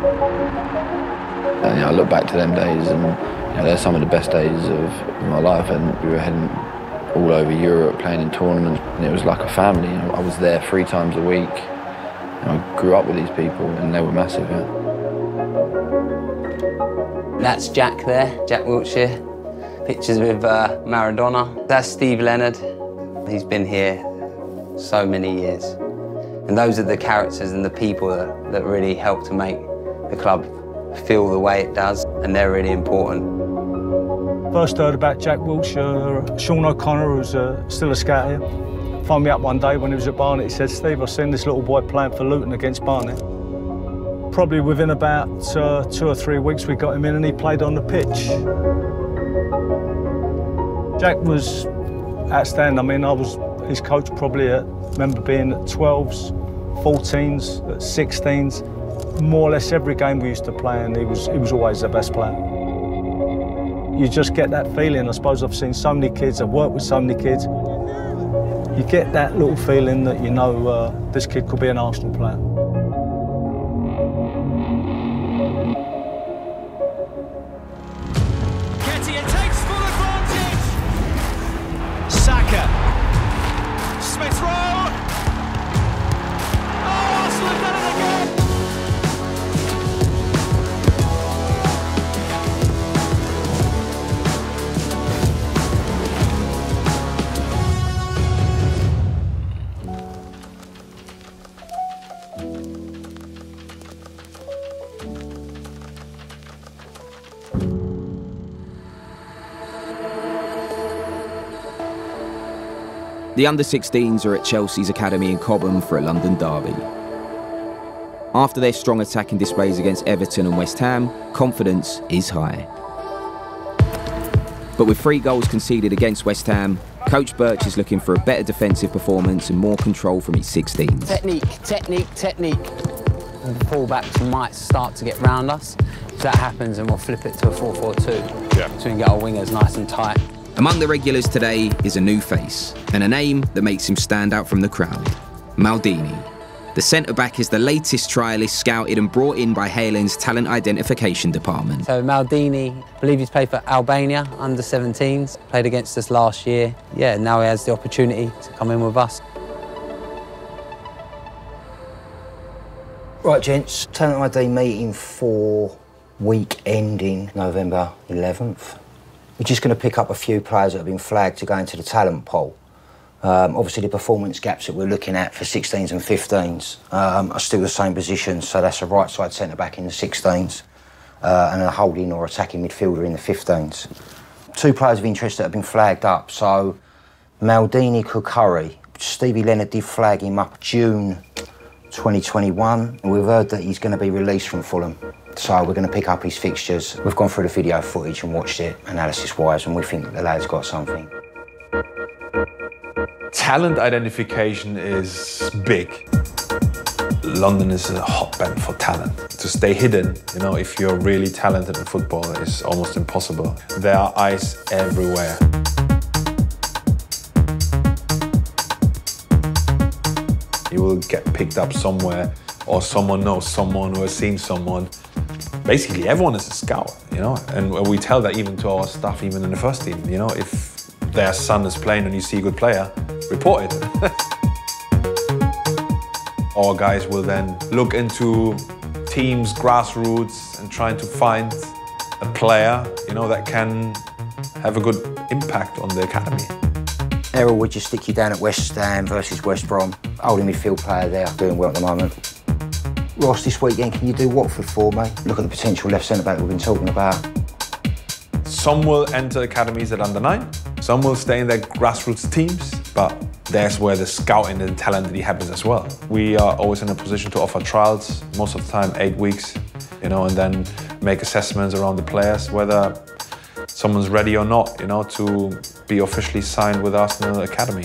And, you know, I look back to them days, and you know, they're some of the best days of my life. And we were heading all over Europe, playing in tournaments, and it was like a family. You know, I was there 3 times a week. And I grew up with these people, and they were massive. Yeah. That's Jack there, Jack Wilshere. Pictures with Maradona. That's Steve Leonard. He's been here so many years. And those are the characters and the people that really help to make the club feel the way it does, and they're really important. First heard about Jack Wilshere, Sean O'Connor, who's still a scout here. Phoned me up one day when he was at Barnet. He said, "Steve, I've seen this little boy playing for Luton against Barnet." Probably within about 2 or 3 weeks, we got him in and he played on the pitch. Jack was outstanding. I mean, I was his coach probably at, remember being at 12s, 14s, at 16s. More or less every game we used to play, and he was always the best player. You just get that feeling. I suppose I've seen so many kids, I've worked with so many kids. You get that little feeling that you know this kid could be an Arsenal player. Nketiah takes full advantage! Saka. Smith Rowe! Oh, Arsenal have done it again! The under-16s are at Chelsea's academy in Cobham for a London derby. After their strong attacking displays against Everton and West Ham, confidence is high. But with 3 goals conceded against West Ham, Coach Birch is looking for a better defensive performance and more control from his 16s. Technique. And the full-backs might start to get round us. If that happens, then we'll flip it to a 4-4-2. Yeah. So we can get our wingers nice and tight. Among the regulars today is a new face, and a name that makes him stand out from the crowd, Maldini. The centre-back is the latest trialist scouted and brought in by Hale End's talent identification department. So Maldini, I believe he's played for Albania, under-17s, played against us last year. Yeah, now he has the opportunity to come in with us. Right, gents, talent ID meeting for week ending November 11th. We're just going to pick up a few players that have been flagged to go into the talent pool. Obviously, the performance gaps that we're looking at for 16s and 15s are still the same positions, so that's a right-side centre-back in the 16s and a holding or attacking midfielder in the 15s. 2 players of interest that have been flagged up, so Maldini Kukuri. Stevie Leonard did flag him up June 2021, and we've heard that he's going to be released from Fulham. So we're going to pick up his fixtures. We've gone through the video footage and watched it, analysis-wise, and we think the lad's got something. Talent identification is big. London is a hotbed for talent. To stay hidden, you know, if you're really talented in football, it's almost impossible. There are eyes everywhere. You will get picked up somewhere, or someone knows someone who has seen someone. Basically, everyone is a scout, you know, and we tell that even to our staff, even in the first team, you know, if their son is playing and you see a good player, report it. Our guys will then look into teams, grassroots, and trying to find a player, you know, that can have a good impact on the academy. Errol would just stick you down at West Ham versus West Brom. Holding midfield player there, doing well at the moment. Ross, this weekend, can you do Watford for me? Look at the potential left centre-back we've been talking about. Some will enter academies at under-9, some will stay in their grassroots teams, but there's where the scouting and talent really happens as well. We are always in a position to offer trials, most of the time 8 weeks, you know, and then make assessments around the players, whether someone's ready or not, you know, to be officially signed with Arsenal Academy.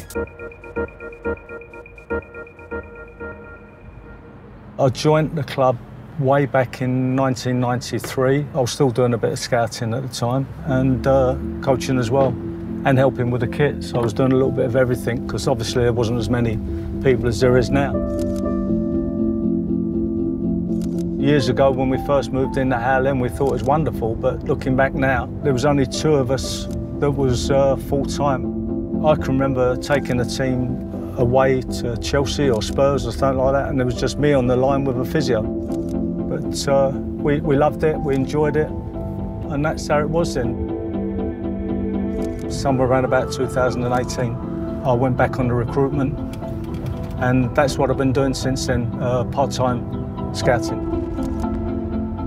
I joined the club way back in 1993. I was still doing a bit of scouting at the time and coaching as well and helping with the kits. I was doing a little bit of everything because obviously there wasn't as many people as there is now. Years ago, when we first moved into Hale End, we thought it was wonderful, but looking back now, there was only two of us that was full-time. I can remember taking the team away to Chelsea or Spurs or something like that, and it was just me on the line with a physio. But we loved it, we enjoyed it, and that's how it was then. Somewhere around about 2018, I went back on the recruitment, and that's what I've been doing since then, part-time scouting.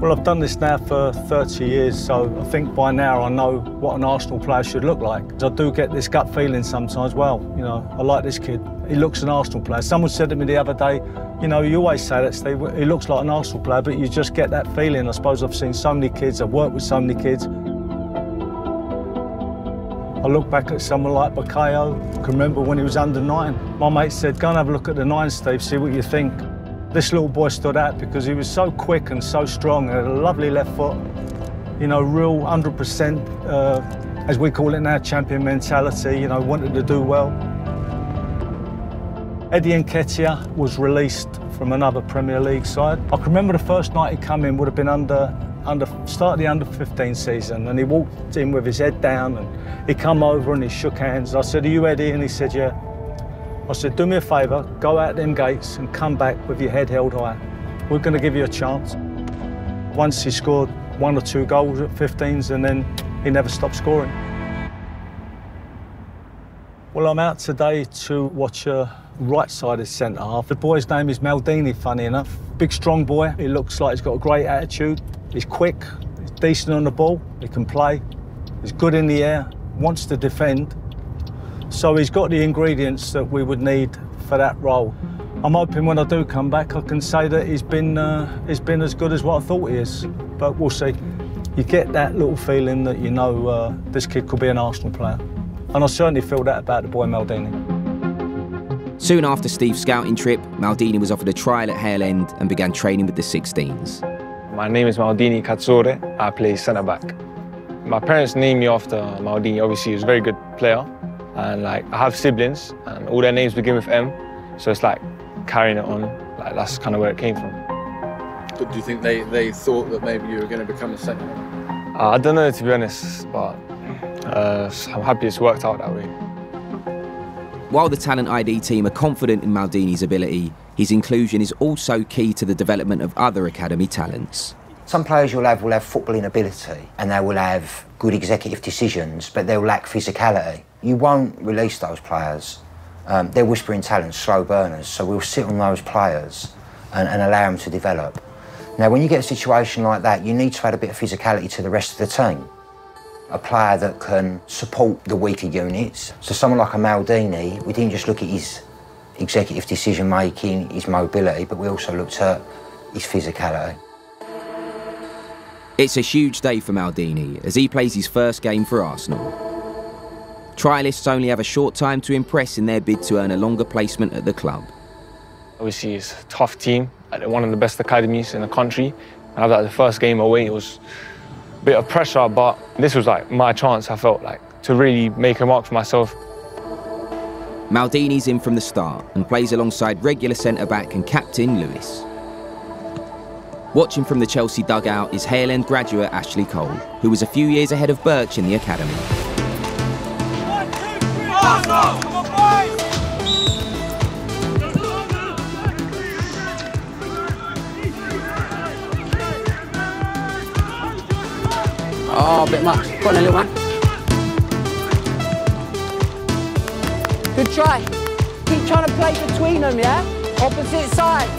Well, I've done this now for 30 years, so I think by now I know what an Arsenal player should look like. I do get this gut feeling sometimes, well, you know, I like this kid. He looks an Arsenal player. Someone said to me the other day, you know, you always say that, Steve, he looks like an Arsenal player, but you just get that feeling. I suppose I've seen so many kids, I've worked with so many kids. I look back at someone like Bukayo. I can remember when he was under 9. My mate said, go and have a look at the 9, Steve, see what you think. This little boy stood out because he was so quick and so strong, and had a lovely left foot. You know, real 100%, as we call it now, champion mentality, you know, wanted to do well. Eddie Nketiah was released from another Premier League side. I can remember the first night he came in would have been start the under-15 season, and he walked in with his head down, and he come over and he shook hands. I said, are you Eddie? And he said, yeah. I said, do me a favour, go out them gates and come back with your head held high. We're going to give you a chance. Once he scored one or two goals at 15s, and then he never stopped scoring. Well, I'm out today to watch a right-sided centre-half. The boy's name is Maldini, funny enough. Big, strong boy. He looks like he's got a great attitude. He's quick, he's decent on the ball, he can play, he's good in the air, wants to defend. So he's got the ingredients that we would need for that role. I'm hoping when I do come back, I can say that he's been as good as what I thought he is. But we'll see. You get that little feeling that you know this kid could be an Arsenal player. And I certainly feel that about the boy Maldini. Soon after Steve's scouting trip, Maldini was offered a trial at Hale End and began training with the 16s. My name is Maldini Cazzore. I play centre-back. My parents named me after Maldini. Obviously, he was a very good player. And like, I have siblings, and all their names begin with M, so it's like carrying it on. Like, that's kind of where it came from. But do you think they thought that maybe you were going to become a centre? I don't know, to be honest, but I'm happy it's worked out that way. While the Talent ID team are confident in Maldini's ability, his inclusion is also key to the development of other academy talents. Some players you'll have will have footballing ability, and they will have good executive decisions, but they'll lack physicality. You won't release those players. They're whispering talents, slow burners, so we'll sit on those players and allow them to develop. Now, when you get a situation like that, you need to add a bit of physicality to the rest of the team. A player that can support the weaker units. So someone like a Maldini, we didn't just look at his executive decision-making, his mobility, but we also looked at his physicality. It's a huge day for Maldini as he plays his first game for Arsenal. Trialists only have a short time to impress in their bid to earn a longer placement at the club. Obviously, it's a tough team, one of the best academies in the country. And after the first game away, it was a bit of pressure, but this was like my chance, I felt like, to really make a mark for myself. Maldini's in from the start and plays alongside regular centre-back and captain Lewis. Watching from the Chelsea dugout is Hale End graduate Ashley Cole, who was a few years ahead of Birch in the academy. 1, 2, 3, Arsenal! Come on, boys! Oh, a bit much. Go on, a little one. Good try. Keep trying to play between them, yeah? Opposite sides.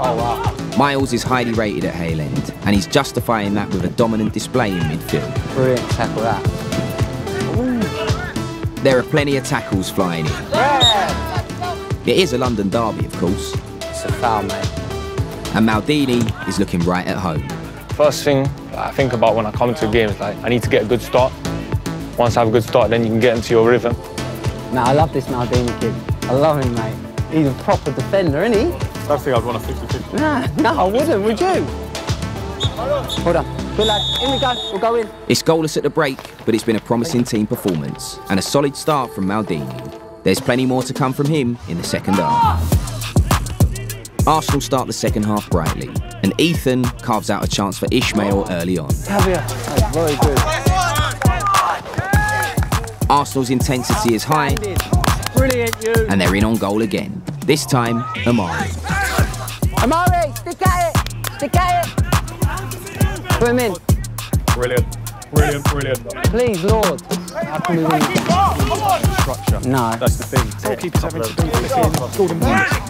Oh, wow. Miles is highly rated at Hale End, and he's justifying that with a dominant display in midfield. Brilliant tackle, that. Ooh. There are plenty of tackles flying in. Yeah. It is a London derby, of course. It's a foul, mate. And Maldini is looking right at home. First thing I think about when I come to a game is, like, I need to get a good start. Once I have a good start, then you can get into your rhythm. Man, I love this Maldini kid. I love him, mate. He's a proper defender, isn't he? I don't think I'd want to 50-50. No, I wouldn't, would you? Hold on. Good lad. In we go. We'll go in. It's goalless at the break, but it's been a promising team performance and a solid start from Maldini. There's plenty more to come from him in the second half. Arsenal start the second half brightly, and Ethan carves out a chance for Ishmael early on. That's very good. Arsenal's intensity is high, and they're in on goal again. This time, Omari. Omari, stick at it! Stick at it! Put him in. Brilliant. Brilliant, brilliant. Please, Lord. How can we win? Structure. No. That's the thing.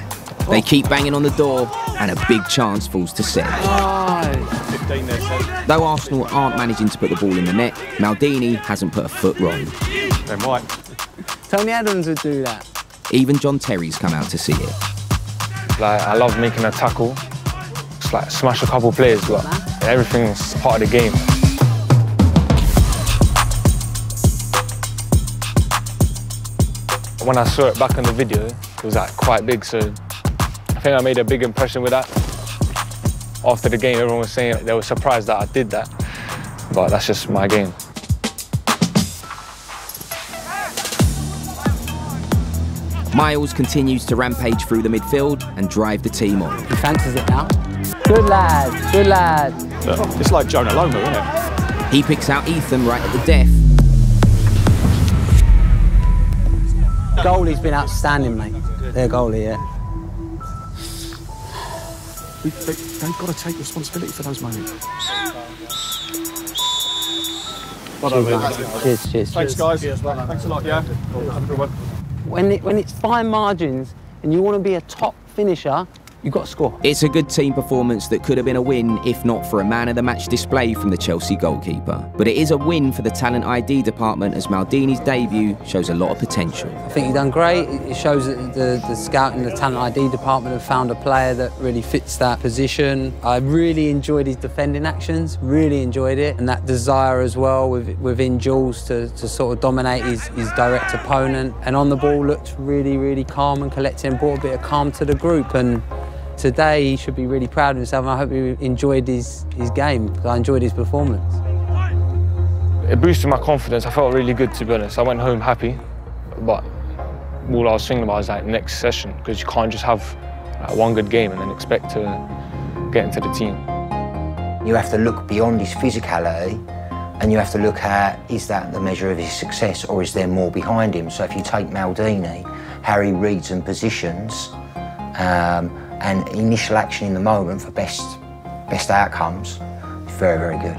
They keep banging on the door, and a big chance falls to Seth. Nice. Though Arsenal aren't managing to put the ball in the net, Maldini hasn't put a foot wrong. They might. Tony Adams would do that. Even John Terry's come out to see it. Like, I love making a tackle. It's like smash a couple players, but everything's part of the game. When I saw it back on the video, it was like quite big, so I think I made a big impression with that. After the game, everyone was saying they were surprised that I did that, but that's just my game. Miles continues to rampage through the midfield and drive the team on. He fancies it now. Good lad, good lad. Look, it's like Jonah Lomu, isn't it? He picks out Ethan right at the death. Goalie's been outstanding, mate. Their goalie, yeah. They've got to take responsibility for those moments. Well, cheers, cheers. Thanks, guys. Cheers. Thanks a lot, yeah. Have a good one. When it's fine margins and you want to be a top finisher, you've got to score. It's a good team performance that could have been a win if not for a man of the match display from the Chelsea goalkeeper. But it is a win for the talent ID department, as Maldini's debut shows a lot of potential. I think he's done great. It shows that the scouting and the talent ID department have found a player that really fits that position. I really enjoyed his defending actions, really enjoyed it. And that desire as well within Jules to sort of dominate his direct opponent. And on the ball looked really, really calm and collected and brought a bit of calm to the group. And today, he should be really proud of himself, and I hope he enjoyed his game, because I enjoyed his performance. It boosted my confidence. I felt really good, to be honest. I went home happy, but all I was thinking about was like next session, because you can't just have like, one good game and then expect to get into the team. You have to look beyond his physicality, and you have to look at, is that the measure of his success, or is there more behind him? So if you take Maldini, how he reads and positions, and initial action in the moment for best outcomes, very, very good.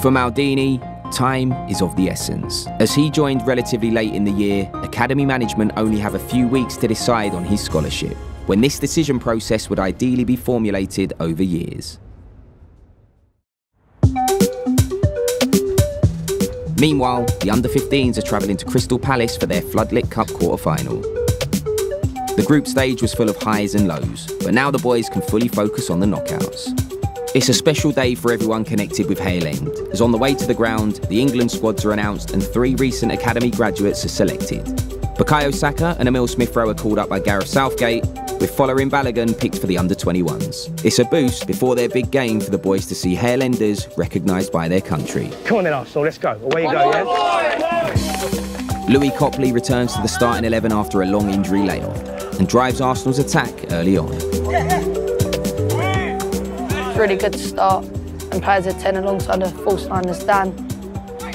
For Maldini, time is of the essence. As he joined relatively late in the year, academy management only have a few weeks to decide on his scholarship, when this decision process would ideally be formulated over years. Meanwhile, the under-15s are travelling to Crystal Palace for their floodlit cup quarter-final. The group stage was full of highs and lows, but now the boys can fully focus on the knockouts. It's a special day for everyone connected with Hale End, as on the way to the ground, the England squads are announced and 3 recent academy graduates are selected. Bukayo Saka and Emil Smith-Rowe are called up by Gareth Southgate, with Folerin Balogun picked for the under-21s. It's a boost before their big game for the boys to see Hale Enders recognised by their country. Come on then, Arsenal, let's go. Away you go, yeah? Louis Copley returns to the starting 11 after a long injury layoff, and drives Arsenal's attack early on. Really good start, and plays at 10 alongside a false nine as Dan,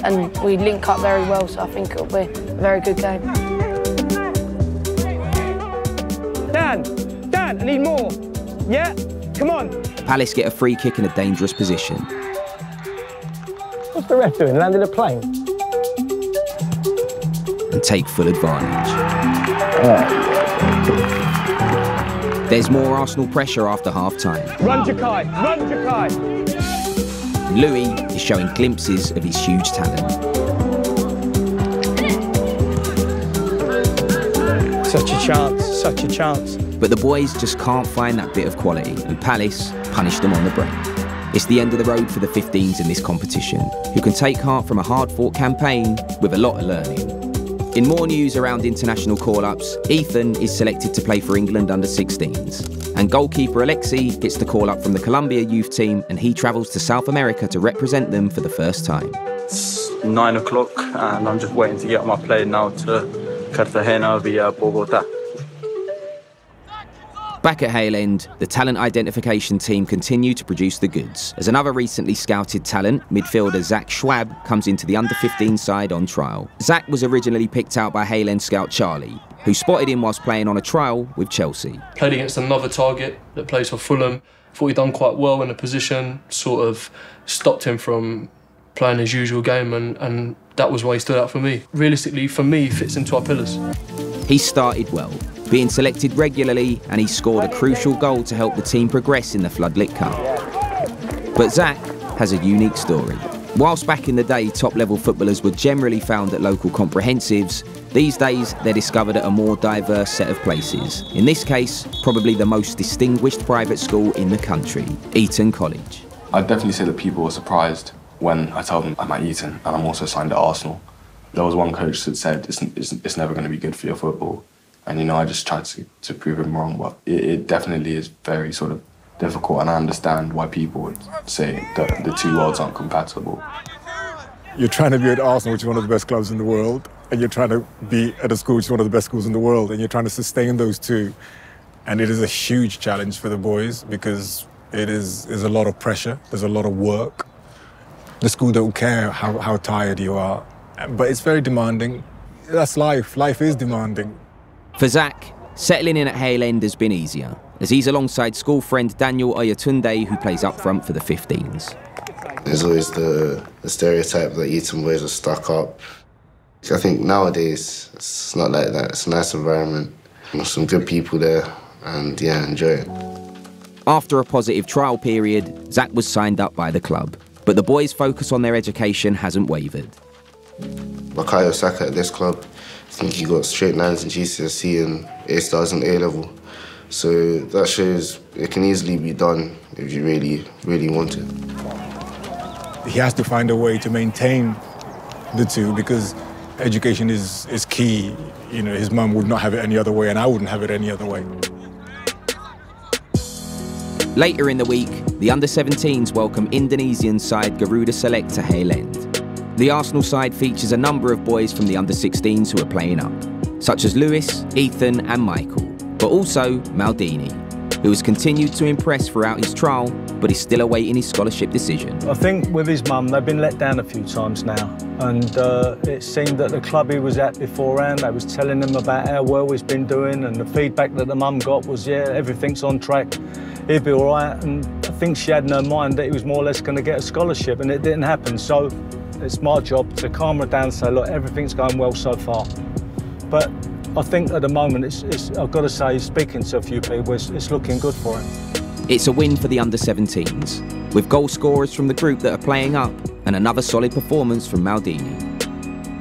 and we link up very well, so I think it'll be a very good game. Dan, I need more. Yeah, come on. Palace get a free kick in a dangerous position. What's the ref doing, landing a plane? And take full advantage. Yeah. There's more Arsenal pressure after half-time. Run, Jakai! Run, Jakai! Louis is showing glimpses of his huge talent. Such a chance, such a chance. But the boys just can't find that bit of quality, and Palace punish them on the break. It's the end of the road for the 15s in this competition, who can take heart from a hard-fought campaign with a lot of learning. In more news around international call-ups, Ethan is selected to play for England under-16s. And goalkeeper Alexi gets the call-up from the Colombia youth team, and he travels to South America to represent them for the first time. It's 9 o'clock and I'm just waiting to get on my plane now to Cartagena via Bogota. Back at Hale End, the talent identification team continue to produce the goods, as another recently scouted talent, midfielder Zach Schwab, comes into the under-15 side on trial. Zach was originally picked out by Hale End scout Charlie, who spotted him whilst playing on a trial with Chelsea. Played against another target that plays for Fulham. Thought he'd done quite well in the position, sort of stopped him from playing his usual game, and that was why he stood out for me. Realistically, for me, he fits into our pillars. He started well, being selected regularly, and he scored a crucial goal to help the team progress in the Floodlit Cup. But Zach has a unique story. Whilst back in the day top-level footballers were generally found at local comprehensives, these days they're discovered at a more diverse set of places. In this case, probably the most distinguished private school in the country, Eton College. I'd definitely say that people were surprised when I told them I'm at Eton and I'm also signed at Arsenal. There was one coach that said, it's never going to be good for your football. And, you know, I just tried to prove him wrong, but it definitely is very sort of difficult, and I understand why people would say that the two worlds aren't compatible. You're trying to be at Arsenal, which is one of the best clubs in the world, and you're trying to be at a school which is one of the best schools in the world, and you're trying to sustain those two. And it is a huge challenge for the boys because it is a lot of pressure, there's a lot of work. The school don't care how tired you are, but it's very demanding. That's life. Life is demanding. For Zach, settling in at Hale End has been easier, as he's alongside school friend Daniel Oyatunde, who plays up front for the 15s. There's always the stereotype that Eton boys are stuck up. I think nowadays it's not like that. It's a nice environment. There's some good people there, and yeah, enjoy it. After a positive trial period, Zach was signed up by the club, but the boys' focus on their education hasn't wavered. Bukayo Saka at this club, I think he got straight nines in GCSE and A-stars in A-level. So that shows it can easily be done if you really, really want it. He has to find a way to maintain the two because education is key. You know, his mum would not have it any other way, and I wouldn't have it any other way. Later in the week, the under-17s welcome Indonesian side Garuda Select to Hale End. The Arsenal side features a number of boys from the under-16s who are playing up, such as Lewis, Ethan and Michael, but also Maldini, who has continued to impress throughout his trial, but is still awaiting his scholarship decision. I think with his mum, they've been let down a few times now, and it seemed that the club he was at beforehand, they was telling him about how well he's been doing, and the feedback that the mum got was, yeah, everything's on track, he'll be all right, and I think she had in her mind that he was more or less going to get a scholarship, and it didn't happen, so it's my job to calm her down and say, look, everything's going well so far. But I think at the moment, I've got to say, speaking to a few people, it's looking good for him. It's a win for the under-17s, with goal scorers from the group that are playing up and another solid performance from Maldini.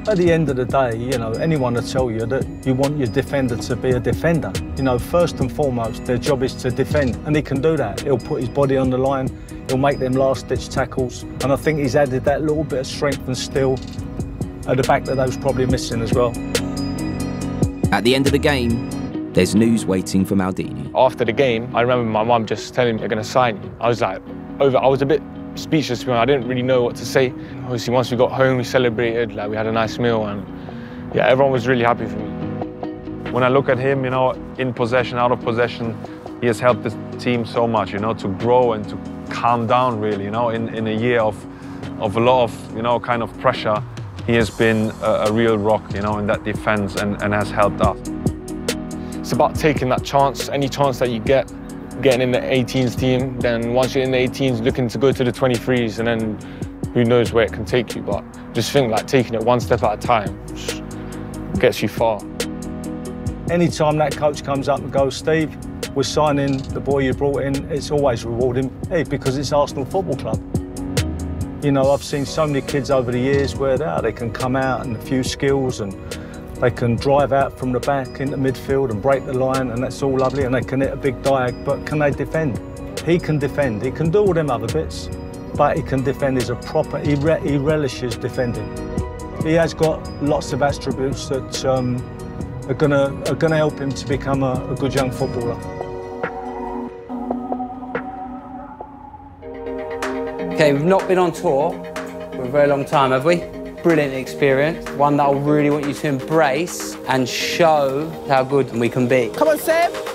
At the end of the day, you know, anyone will tell you that you want your defender to be a defender. You know, first and foremost, their job is to defend, and he can do that. He'll put his body on the line, he'll make them last-ditch tackles, and I think he's added that little bit of strength and skill at the back that they was probably missing as well. At the end of the game, there's news waiting for Maldini. After the game, I remember my mum just telling me they're going to sign you. I was like, over. I was a bit speechless. I didn't really know what to say. Obviously, once we got home, we celebrated. Like, we had a nice meal, and yeah, everyone was really happy for me. When I look at him, you know, in possession, out of possession, he has helped this team so much, you know, to grow and to calm down, really, you know, in a year of a lot of, you know, kind of pressure. He has been a real rock, you know, in that defence, and has helped us. It's about taking that chance, any chance that you get, getting in the 18s team, then once you're in the 18s, looking to go to the 23s, and then who knows where it can take you. But just think, like, taking it one step at a time gets you far. Any time that coach comes up and goes, Steve, we're signing the boy you brought in, it's always rewarding, hey, because it's Arsenal Football Club. You know, I've seen so many kids over the years where they can come out and a few skills, and they can drive out from the back into midfield and break the line, and that's all lovely, and they can hit a big diag, but can they defend? He can defend. He can do all them other bits, but he can defend. He's a proper, he relishes defending. He has got lots of attributes that are gonna help him to become a good young footballer. Okay, we've not been on tour for a very long time, have we? Brilliant experience, one that I really want you to embrace and show how good we can be. Come on, Sam!